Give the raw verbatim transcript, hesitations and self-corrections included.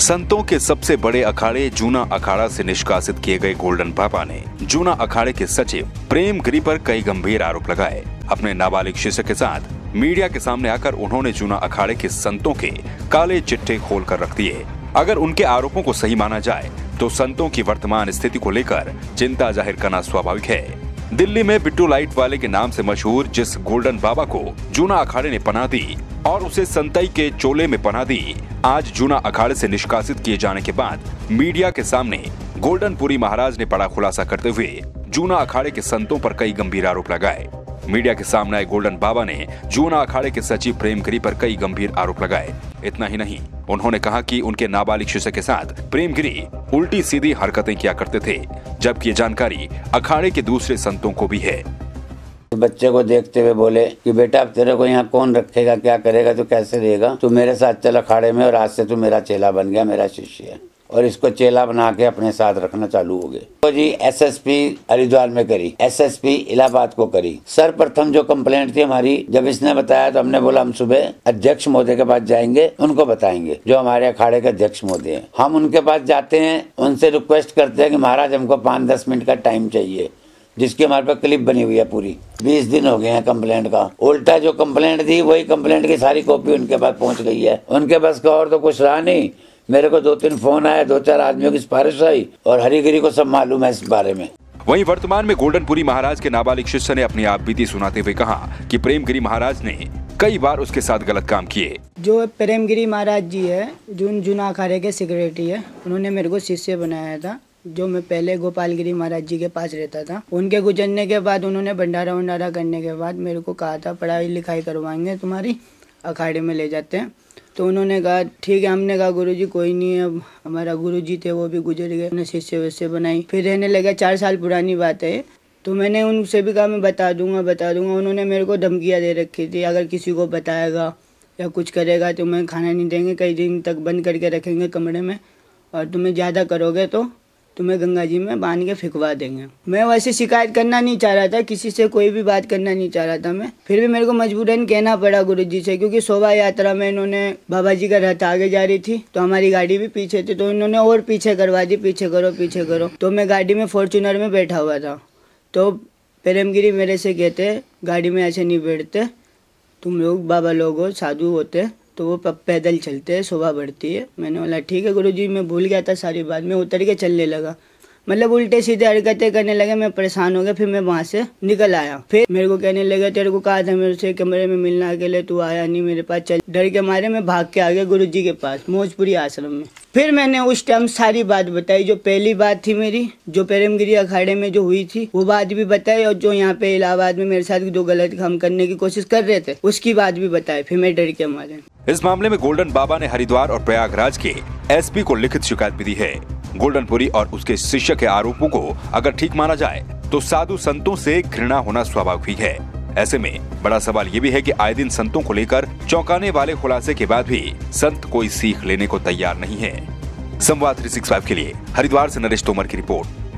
संतों के सबसे बड़े अखाड़े जूना अखाड़ा से निष्कासित किए गए गोल्डन बाबा ने जूना अखाड़े के सचिव प्रेम गिरी पर कई गंभीर आरोप लगाए। अपने नाबालिग शिष्य के साथ मीडिया के सामने आकर उन्होंने जूना अखाड़े के संतों के काले चिट्ठे खोल कर रख दिए। अगर उनके आरोपों को सही माना जाए तो संतों की वर्तमान स्थिति को लेकर चिंता जाहिर करना स्वाभाविक है। दिल्ली में बिट्टू लाइट वाले के नाम से मशहूर जिस गोल्डन बाबा को जूना अखाड़े ने पनाह दी और उसे संतई के चोले में पनाह दी, आज जूना अखाड़े से निष्कासित किए जाने के बाद मीडिया के सामने गोल्डन पुरी महाराज ने बड़ा खुलासा करते हुए जूना अखाड़े के संतों पर कई गंभीर आरोप लगाए। मीडिया के सामने आए गोल्डन बाबा ने जूना अखाड़े के सचिव प्रेम गिरी पर कई गंभीर आरोप लगाए। इतना ही नहीं, उन्होंने कहा कि उनके नाबालिग शिष्य के साथ प्रेम गिरी उल्टी सीधी हरकतें किया करते थे, जबकि ये जानकारी अखाड़े के दूसरे संतों को भी है। बच्चे को देखते हुए बोले कि बेटा अब तेरे को यहाँ कौन रखेगा, क्या करेगा, तो कैसे रहेगा, तू मेरे साथ चल अखाड़े में और आज से तू मेरा चेला बन गया, मेरा शिष्य है और इसको चेला बना के अपने साथ रखना चालू हो गए। तो जी एसएसपी हरिद्वार में करी, एसएसपी इलाहाबाद को करी। सर्वप्रथम जो कंप्लेंट थी हमारी, जब इसने बताया तो हमने बोला हम सुबह अध्यक्ष महोदय के पास जाएंगे, उनको बताएंगे जो हमारे अखाड़े के अध्यक्ष महोदय हैं। हम उनके पास जाते हैं, उनसे रिक्वेस्ट करते हैं कि महाराज हमको पाँच दस मिनट का टाइम चाहिए, जिसकी हमारे पास क्लिप बनी हुई है पूरी। बीस दिन हो गए हैं कंप्लेंट का। उल्टा जो कंप्लेंट थी वही कंप्लेंट की सारी कॉपी उनके पास पहुँच गई है। उनके पास का और तो कुछ रहा नहीं। मेरे को दो तीन फोन आया, दो चार आदमियों की सिफारिश आई और हरिगिरी को सब मालूम है इस बारे में। वहीं वर्तमान में गोल्डनपुरी महाराज के नाबालिग शिष्य ने अपनी आपबीती सुनाते हुए कहा कि प्रेम गिरी महाराज ने कई बार उसके साथ गलत काम किए। जो प्रेम गिरी महाराज जी है, जून जूना अखाड़े के सेक्रेटरी है, उन्होंने मेरे को शिष्य बनाया था। जो मैं पहले गोपालगिरी महाराज जी के पास रहता था, उनके गुजरने के बाद उन्होंने भंडारा वंडारा करने के बाद मेरे को कहा था पढ़ाई लिखाई करवाएंगे, तुम्हारी अखाड़े में ले जाते हैं। तो उन्होंने कहा ठीक है। हमने कहा गुरुजी कोई नहीं है, अब हमारा गुरुजी थे वो भी गुजर गए, उन्हें शिष्य वैसे बनाई। फिर रहने लगा, चार साल पुरानी बात है। तो मैंने उनसे भी कहा मैं बता दूंगा बता दूंगा। उन्होंने मेरे को धमकियाँ दे रखी थी, अगर किसी को बताएगा या कुछ करेगा तो मैं खाना नहीं देंगे, कई दिन तक बंद करके रखेंगे कमरे में, और तुम्हें ज़्यादा करोगे तो तुम्हें गंगा जी में बांध के फिकवा देंगे। मैं वैसे शिकायत करना नहीं चाह रहा था, किसी से कोई भी बात करना नहीं चाह रहा था मैं, फिर भी मेरे को मजबूरन कहना पड़ा गुरुजी से, क्योंकि शोभा यात्रा में इन्होंने बाबा जी का रथ आगे जा रही थी तो हमारी गाड़ी भी पीछे थी, तो इन्होंने और पीछे करवा दी, पीछे करो पीछे करो। तो मैं गाड़ी में फॉर्चूनर में बैठा हुआ था, तो प्रेम गिरी मेरे से कहते गाड़ी में ऐसे नहीं बैठते तुम लोग, बाबा लोग हो, साधु होते, तो वो पैदल चलते हैं, शोभा बढ़ती है। मैंने बोला ठीक है गुरुजी, मैं भूल गया था सारी बात। मैं उतर के चलने लगा, मतलब उल्टे सीधे हरकतें करने लगे। मैं परेशान हो गया, फिर मैं वहाँ से निकल आया। फिर मेरे को कहने लगे तेरे को कहा था मेरे से कमरे में मिलना के लिए, तू आया नहीं मेरे पास। चल डर के मारे मैं भाग के आ गया गुरुजी के पास मोजपुरी आश्रम में। फिर मैंने उस टाइम सारी बात बताई, जो पहली बात थी मेरी, जो प्रेम गिरी अखाड़े में जो हुई थी वो बात भी बताई, और जो यहाँ पे इलाहाबाद में मेरे साथ जो गलत काम करने की कोशिश कर रहे थे उसकी बात भी बताई। फिर मैं डर के मारे। इस मामले में गोल्डन बाबा ने हरिद्वार और प्रयागराज के एसपी को लिखित शिकायत भी दी है। गोल्डनपुरी और उसके शिष्य के आरोपों को अगर ठीक माना जाए तो साधु संतों से घृणा होना स्वाभाविक है। ऐसे में बड़ा सवाल ये भी है कि आए दिन संतों को लेकर चौंकाने वाले खुलासे के बाद भी संत कोई सीख लेने को तैयार नहीं है। संवाद तीन सौ पैंसठ के लिए हरिद्वार से नरेश तोमर की रिपोर्ट।